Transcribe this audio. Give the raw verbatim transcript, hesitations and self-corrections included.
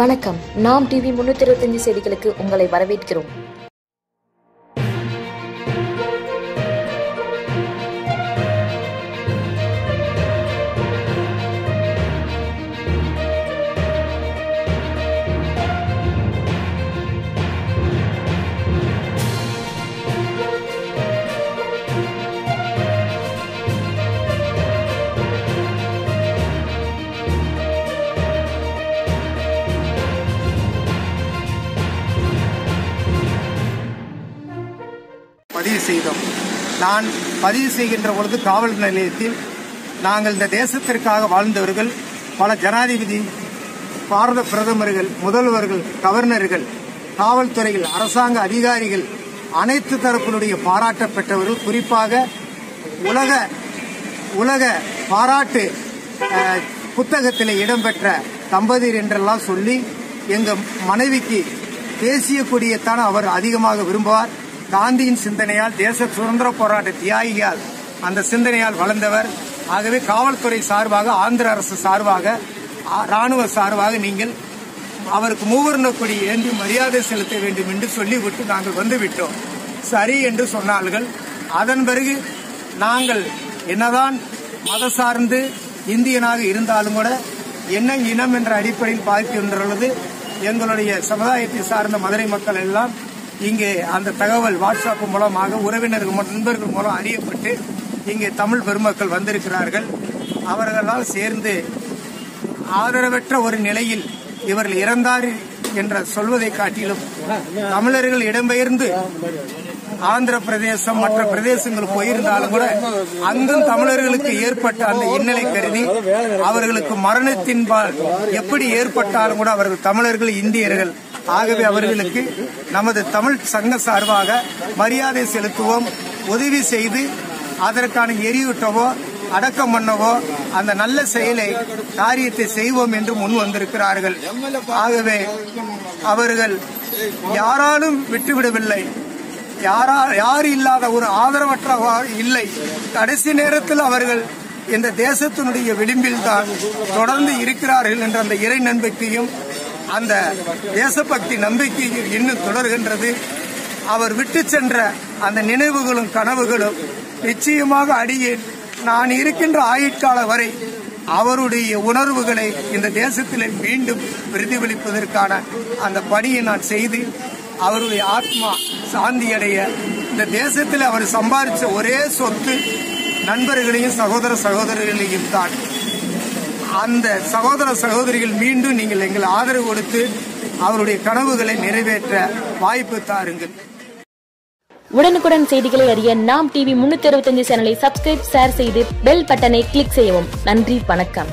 வணக்கம். நாம் டிவி முன்னூத்தி இருபத்தி ஐந்து செய்திகளுக்கு உங்களை வரவேற்கிறோம். பதிவு செய்தோம். நான் பதிவு செய்கின்ற பொழுது காவல் நிலையத்தில் நாங்கள் இந்த தேசத்திற்காக வாழ்ந்தவர்கள், பல ஜனாதிபதி, பாரத பிரதமர்கள், முதல்வர்கள், கவர்னர்கள், காவல்துறையில் அரசாங்க அதிகாரிகள் அனைத்து தரப்பினுடைய பாராட்ட பெற்றவர்கள், குறிப்பாக உலக உலக பாராட்டு புத்தகத்தில் இடம்பெற்ற தம்பதியர் என்றெல்லாம் சொல்லி எங்கள் மனைவிக்கு தேசிய கொடியைத்தான் அவர் அதிகமாக விரும்புவார். காந்தியின் சிந்தனையால், தேச சுதந்திர போராட்ட தியாகியால், அந்த சிந்தனையால் வளர்ந்தவர். ஆகவே காவல்துறை சார்பாக, ஆந்திர அரசு சார்பாக, ராணுவ சார்பாக நீங்கள் அவருக்கு மூவர்ண கொடி ஏந்தி மரியாதை செலுத்த வேண்டும் என்று சொல்லிவிட்டு நாங்கள் வந்துவிட்டோம். சரி என்று சொன்னார்கள். அதன் பிறகு நாங்கள் என்னதான் மத சார்ந்து இந்தியனாக இருந்தாலும் கூட என்ன இனம் என்ற அடிப்படையில் பார்க்கின்றது. எங்களுடைய சமுதாயத்தை சார்ந்த மதுரை மக்கள் எல்லாம் இங்கே அந்த தகவல் வாட்ஸ்அப் மூலமாக உறவினர்கள், நண்பர்கள் மூலம் அறியப்பட்டு இங்கே தமிழ் பெருமக்கள் வந்திருக்கிறார்கள். அவர்களால் சேர்ந்து ஆதரவற்ற ஒரு நிலையில் இவர்கள் இறந்தார் என்ற சொல்வதை காட்டிலும் தமிழர்கள் இடம்பெயர்ந்து ஆந்திர பிரதேசம் மற்ற பிரதேசங்கள் போயிருந்தாலும் கூட அங்கும் தமிழர்களுக்கு ஏற்பட்ட அந்த இன்னலை கருதி அவர்களுக்கு மரணத்தின்பால் எப்படி ஏற்பட்டாலும் கூட அவர்கள் தமிழர்கள், இந்தியர்கள். ஆகவே அவர்களுக்கு நமது தமிழ் சங்க சார்பாக மரியாதை செலுத்துவோம். உதவி செய்து அதற்கான எரியூட்டவோ அடக்கம் பண்ணவோ அந்த நல்ல செயலை, காரியத்தை செய்வோம் என்று முன் வந்திருக்கிறார்கள். ஆகவே அவர்கள் யாராலும் விட்டுவிடவில்லை. யாரா யார் இல்லாத ஒரு ஆதரவற்ற இல்லை. கடைசி நேரத்தில் அவர்கள் இந்த தேசத்தினுடைய விளிம்பில் தான் தொடர்ந்து இருக்கிறார்கள் என்ற அந்த இறை நம்பிக்கையும் அந்த தேசபக்தி நம்பிக்கையும் இன்னும் தொடர்கின்றது. அவர் விட்டு சென்ற அந்த நினைவுகளும் கனவுகளும் நிச்சயமாக அடியேன் நான் இருக்கின்ற ஆயுட்கால வரை அவருடைய உணர்வுகளை இந்த தேசத்தில் மீண்டும் பிரதிபலிப்பதற்கான அந்த பணியை நான் செய்து அவருடைய ஆத்மா சாந்தியடைய, இந்த தேசத்தில் அவர் சம்பாதிச்ச ஒரே சொத்து நண்பர்களையும் சகோதர சகோதரிகளையும் தான். அந்த சகோதர சகோதரிகள் மீண்டும் நீங்கள் எங்கள் ஆதரவு கொடுத்து அவருடைய கனவுகளை நிறைவேற்ற வாய்ப்பு தாருங்கள். உடனுக்குடன் செய்திகளை அறிய நாம் டிவி முன்னூத்தி அறுபத்தி ஐந்து சேனலை சப்ஸ்கிரைப், ஷேர் செய்து பெல் பட்டனை கிளிக் செய்யவும். நன்றி, வணக்கம்.